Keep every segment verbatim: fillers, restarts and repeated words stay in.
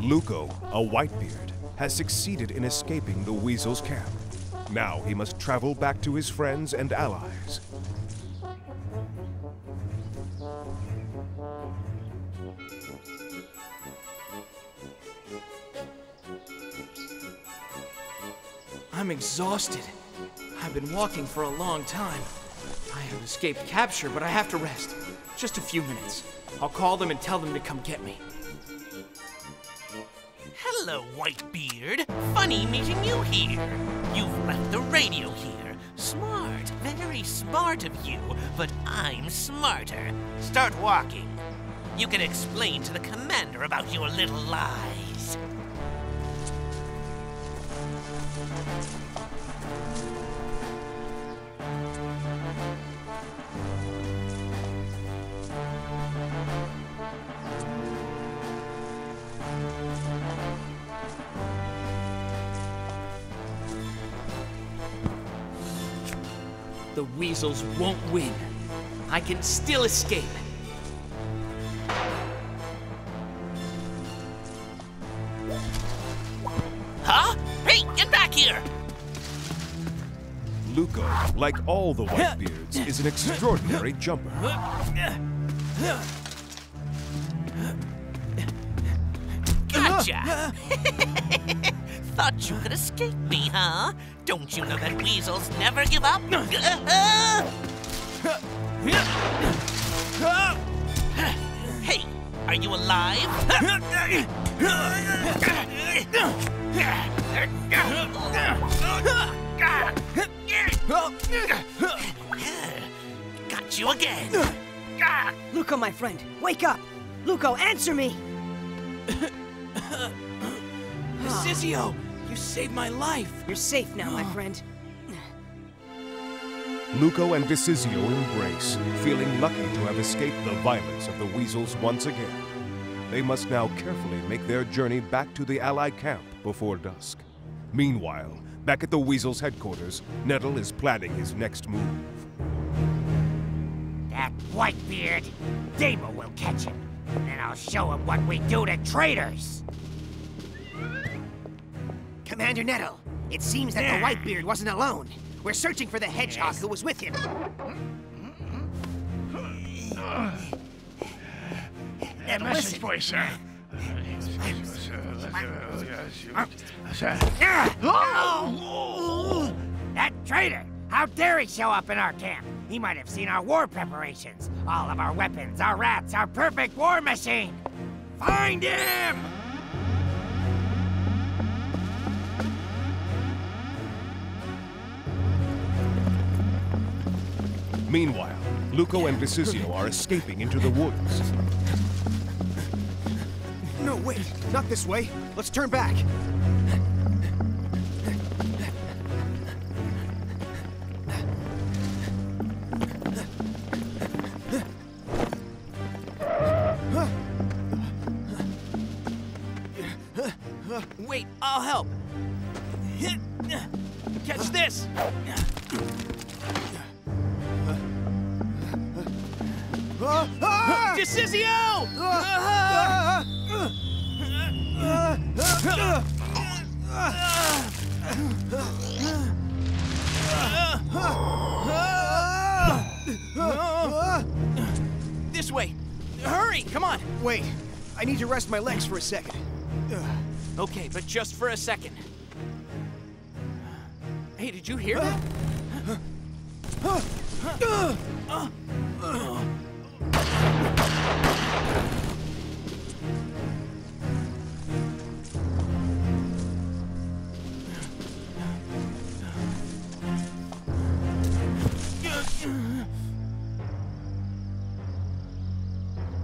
Luco, a Whitebeard, has succeeded in escaping the Weasel's camp. Now he must travel back to his friends and allies. I'm exhausted. I've been walking for a long time. I have escaped capture, but I have to rest. Just a few minutes. I'll call them and tell them to come get me. Hello, Whitebeard. Funny meeting you here. You've left the radio here. Smart, very smart of you, but I'm smarter. Start walking. You can explain to the commander about your little lies. The Weasels won't win. I can still escape. Huh? Hey, get back here! Luco, like all the Whitebeards, is an extraordinary jumper. Gotcha! Thought you could escape me, huh? Don't you know that weasels never give up? Hey, are you alive? Got you again. Luco, my friend, wake up! Luco, answer me! Decisio! You saved my life! You're safe now, my friend. Luco and Vicisio embrace, feeling lucky to have escaped the violence of the Weasels once again. They must now carefully make their journey back to the Allied camp before dusk. Meanwhile, back at the Weasels' headquarters, Nettle is planning his next move. That Whitebeard! Demo will catch him, and then I'll show him what we do to traitors! Commander Nettle, it seems that the Whitebeard wasn't alone. We're searching for the hedgehog who was with him. And listen. That traitor! How dare he show up in our camp? He might have seen our war preparations. All of our weapons, our rats, our perfect war machine. Find him! Meanwhile, Luco and Vicisio are escaping into the woods. No, wait, not this way. Let's turn back. Wait, I'll help. Catch this. Decisio! This way! Hurry, come on! Wait, I need to rest my legs for a second. Okay, but just for a second. Hey, did you hear that?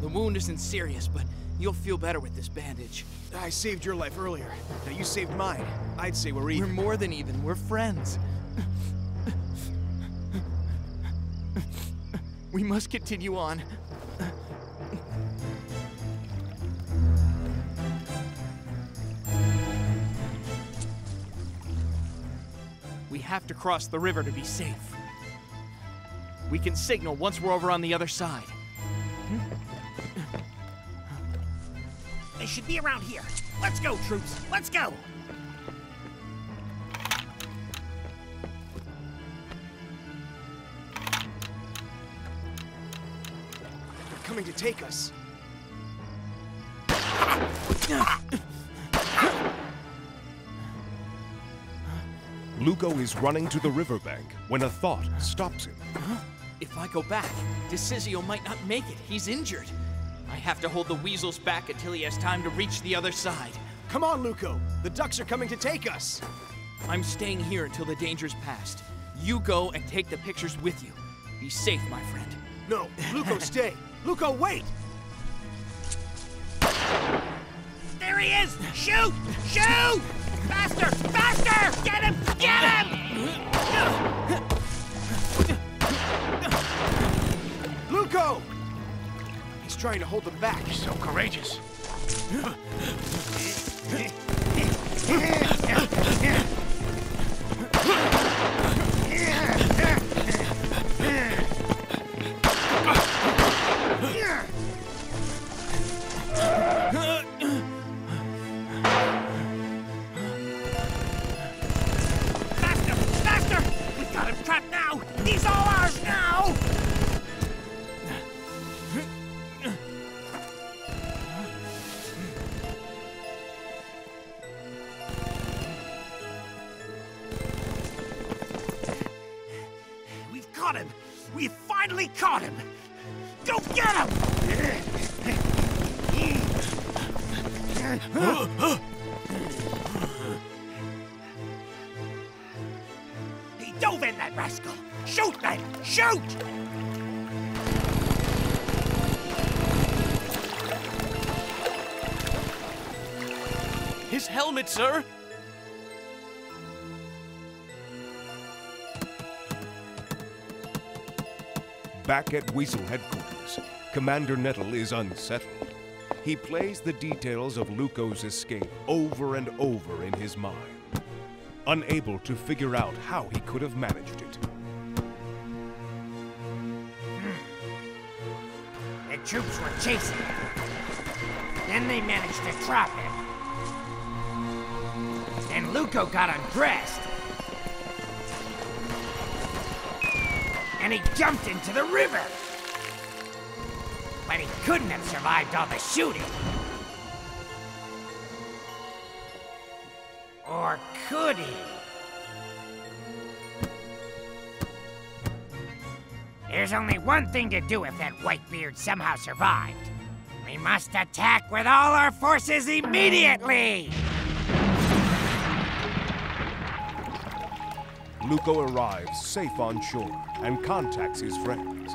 The wound isn't serious, but you'll feel better with this bandage. I saved your life earlier. Now you saved mine. I'd say we're even. We're more than even. We're friends. We must continue on. We have to cross the river to be safe. We can signal once we're over on the other side. should be around here. Let's go, troops. Let's go. They're coming to take us. Luco is running to the riverbank when a thought stops him. If I go back, Decisio might not make it. He's injured. I have to hold the weasels back until he has time to reach the other side. Come on, Luco. The ducks are coming to take us. I'm staying here until the danger's past. You go and take the pictures with you. Be safe, my friend. No, Luco, stay. Luco, wait! There he is! Shoot! Shoot! Faster! Faster! Get him! Get him! Luco! He's trying to hold them back. He's so courageous. Helmet, sir. Back at Weasel headquarters, Commander Nettle is unsettled. He plays the details of Luco's escape over and over in his mind, unable to figure out how he could have managed it. Hmm. The troops were chasing him. Then they managed to trap him. And Luco got undressed. And he jumped into the river. But he couldn't have survived all the shooting. Or could he? There's only one thing to do if that Whitebeard somehow survived. We must attack with all our forces immediately! Luco arrives safe on shore and contacts his friends.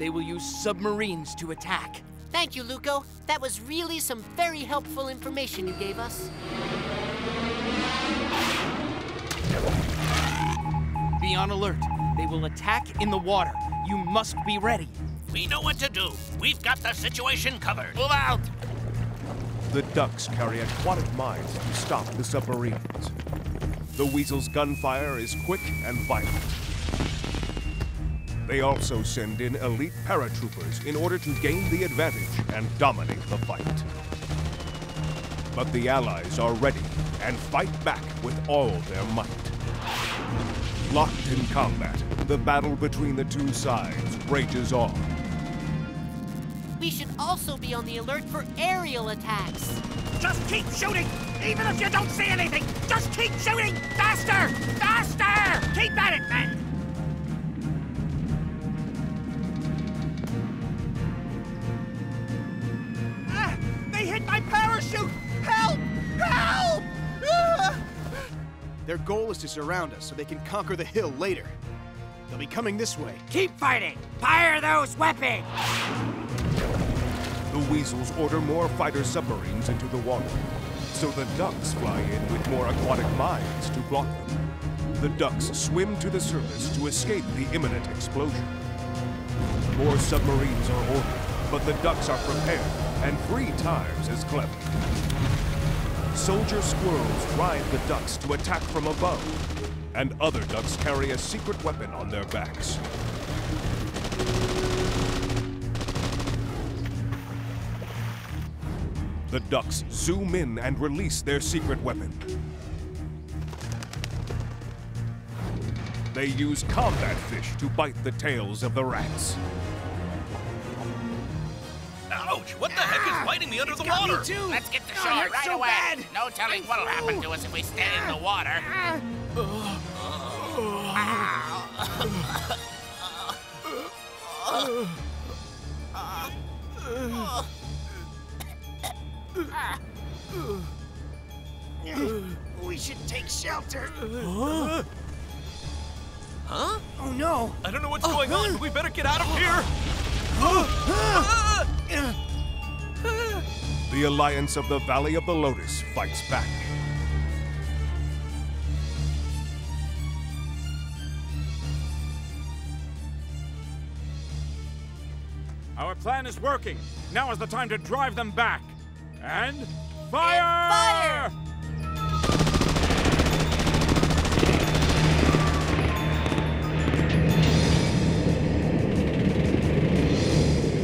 They will use submarines to attack. Thank you, Luco. That was really some very helpful information you gave us. Be on alert. They will attack in the water. You must be ready. We know what to do. We've got the situation covered. Move out! The ducks carry aquatic mines to stop the submarines. The Weasel's gunfire is quick and violent. They also send in elite paratroopers in order to gain the advantage and dominate the fight. But the Allies are ready and fight back with all their might. Locked in combat, the battle between the two sides rages on. We should also be on the alert for aerial attacks. Just keep shooting! Even if you don't see anything, just keep shooting! Faster! Faster! Keep at it, men! Ah! They hit my parachute! Help! Help! Ah! Their goal is to surround us so they can conquer the hill later. They'll be coming this way. Keep fighting! Fire those weapons! The Weasels order more fighter submarines into the water. So the ducks fly in with more aquatic mines to block them. The ducks swim to the surface to escape the imminent explosion. More submarines are ordered, but the ducks are prepared and three times as clever. Soldier squirrels drive the ducks to attack from above, and other ducks carry a secret weapon on their backs. The ducks zoom in and release their secret weapon. They use combat fish to bite the tails of the rats. Ouch! What the ah, heck is biting me under the water? Too. Let's get to shore oh, right so away. Bad. No telling what'll happen to us if we stay ah, in the water. Ah, uh, We should take shelter. Huh? Huh? Oh no! I don't know what's going on, but we better get out of here! The Alliance of the Valley of the Lotus fights back. Our plan is working. Now is the time to drive them back. And fire! And fire!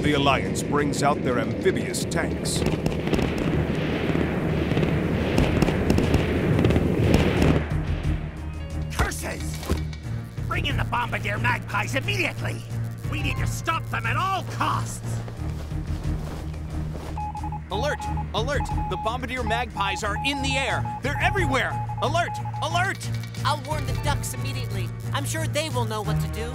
The Alliance brings out their amphibious tanks. Curses! Bring in the bombardier magpies immediately! We need to stop them at all costs! Alert! Alert! The bombardier magpies are in the air! They're everywhere! Alert! Alert! I'll warn the ducks immediately. I'm sure they will know what to do.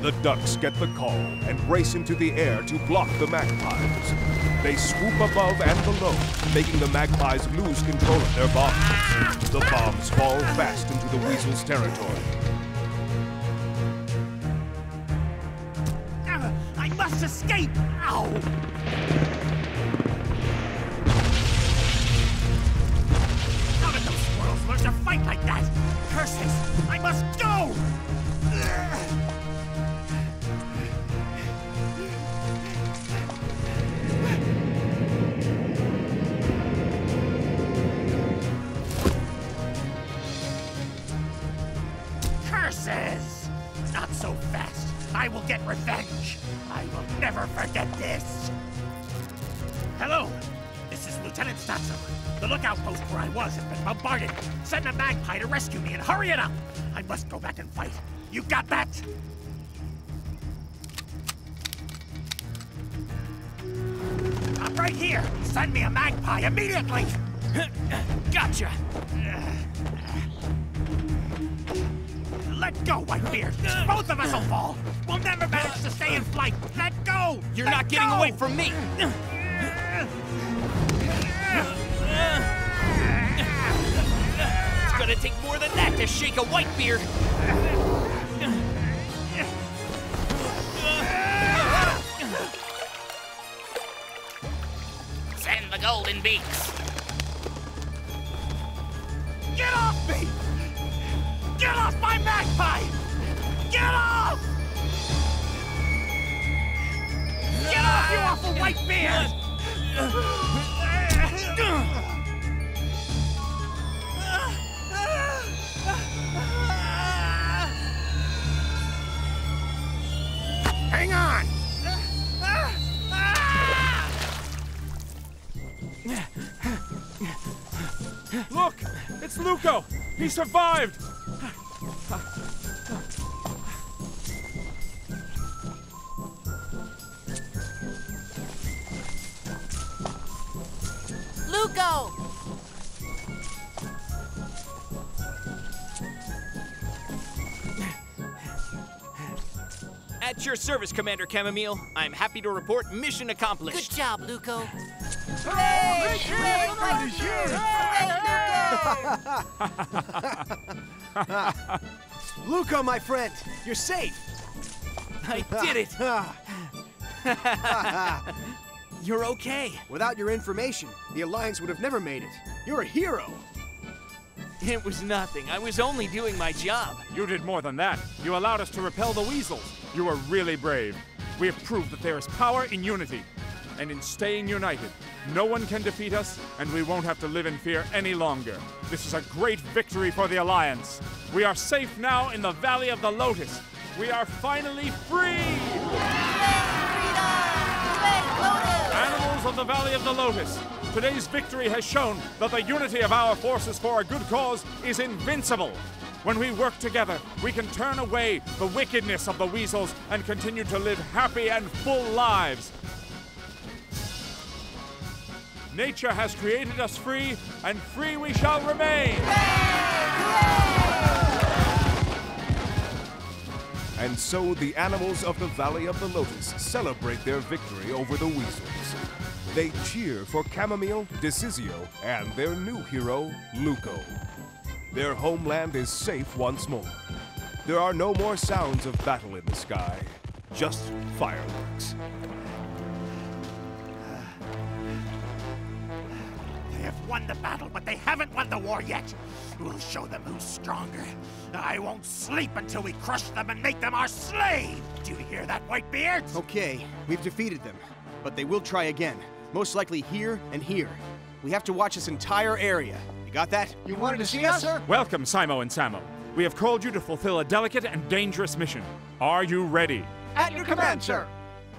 The ducks get the call and race into the air to block the magpies. They swoop above and below, making the magpies lose control of their bombs. The bombs fall fast into the weasel's territory. Uh, I must escape! Ow! Not so fast! I will get revenge! I will never forget this! Hello! This is Lieutenant Satsum. The lookout post where I was has been bombarded. Send a magpie to rescue me and hurry it up! I must go back and fight. You got that? I'm right here! Send me a magpie immediately! Gotcha! Let go, Whitebeard! Both of us will fall! We'll never manage to stay in flight! Let go! You're Let not getting go. away from me! It's gonna take more than that to shake a Whitebeard! Send the golden beaks! Get off me! Get off my magpie! Get off! Get off, you awful Whitebeard! Hang on! Look! It's Luco! He survived! Luco! At your service, Commander Camomile. I'm happy to report mission accomplished. Good job, Luco. Hooray! Hooray! Luco, my friend, you're safe. I did it. You're okay. Without your information, the Alliance would have never made it. You're a hero. It was nothing. I was only doing my job. You did more than that. You allowed us to repel the weasels. You were really brave. We have proved that there is power in unity. And in staying united, no one can defeat us, and we won't have to live in fear any longer. This is a great victory for the Alliance. We are safe now in the Valley of the Lotus. We are finally free! Animals of the Valley of the Lotus, today's victory has shown that the unity of our forces for a good cause is invincible. When we work together, we can turn away the wickedness of the weasels and continue to live happy and full lives. Nature has created us free, and free we shall remain! And so the animals of the Valley of the Lotus celebrate their victory over the weasels. They cheer for Camomile, Decisio, and their new hero, Luco. Their homeland is safe once more. There are no more sounds of battle in the sky, just fireworks. They have won the battle, but they haven't won the war yet. We'll show them who's stronger. I won't sleep until we crush them and make them our slave! Do you hear that, Whitebeard? Okay, we've defeated them, but they will try again. Most likely here and here. We have to watch this entire area. You got that? You, you wanted, wanted to see us, sir? Welcome, Simo and Samo. We have called you to fulfill a delicate and dangerous mission. Are you ready? At your command, sir!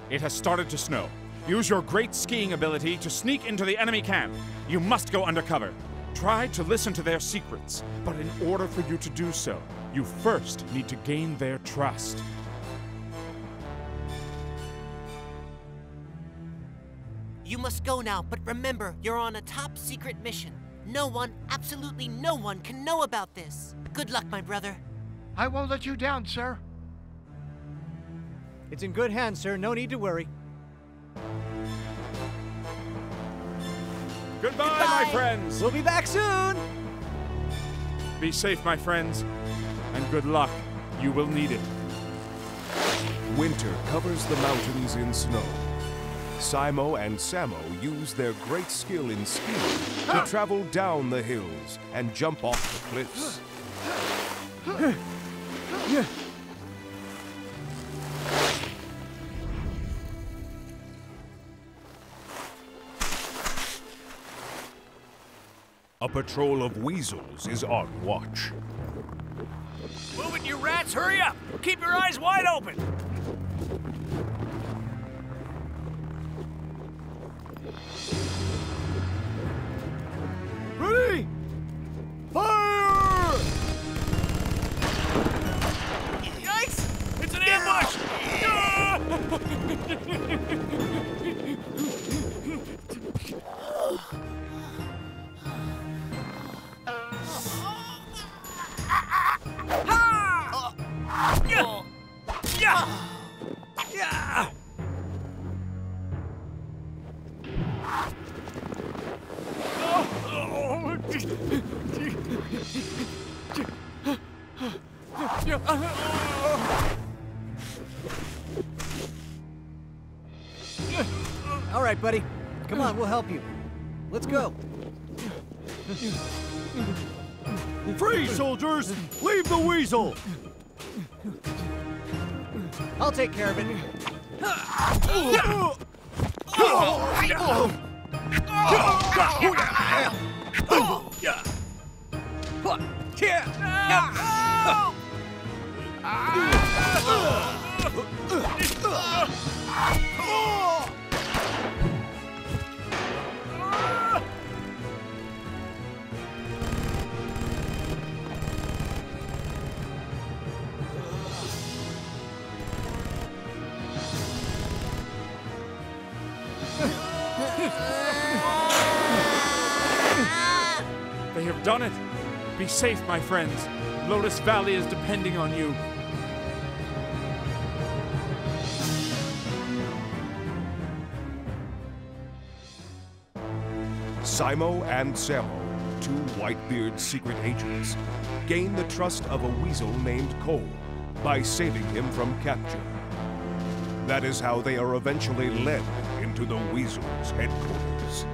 It has started to snow. Use your great skiing ability to sneak into the enemy camp. You must go undercover. Try to listen to their secrets, but in order for you to do so, you first need to gain their trust. You must go now, but remember, you're on a top-secret mission. No one, absolutely no one, can know about this. Good luck, my brother. I won't let you down, sir. It's in good hands, sir. No need to worry. Goodbye, Goodbye, my friends. We'll be back soon. Be safe, my friends, and good luck. You will need it. Winter covers the mountains in snow. Simo and Samo use their great skill in skiing to travel down the hills and jump off the cliffs. A patrol of weasels is on watch. Move it, you rats! Hurry up! Keep your eyes wide open! Ready! Fire! Yikes! It's an ambush! Ha! Yeah! All right, buddy. Come on, we'll help you. Let's go. Free, soldiers! Leave the weasel! I'll take care of it. They have done it. Be safe, my friends. Lotus Valley is depending on you. Simo and Samo, two Whitebeard's secret agents, gain the trust of a weasel named Cole by saving him from capture. That is how they are eventually led into the weasel's headquarters.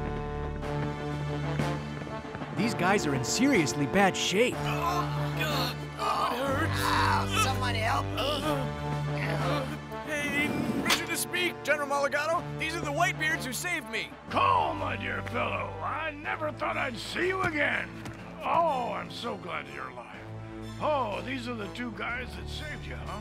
These guys are in seriously bad shape. Oh, God. Oh, it hurts. Oh, someone help me. Uh, hey, permission to speak, General Algato. These are the Whitebeards who saved me. Cole, my dear fellow. I never thought I'd see you again. Oh, I'm so glad you're alive. Oh, these are the two guys that saved you, huh?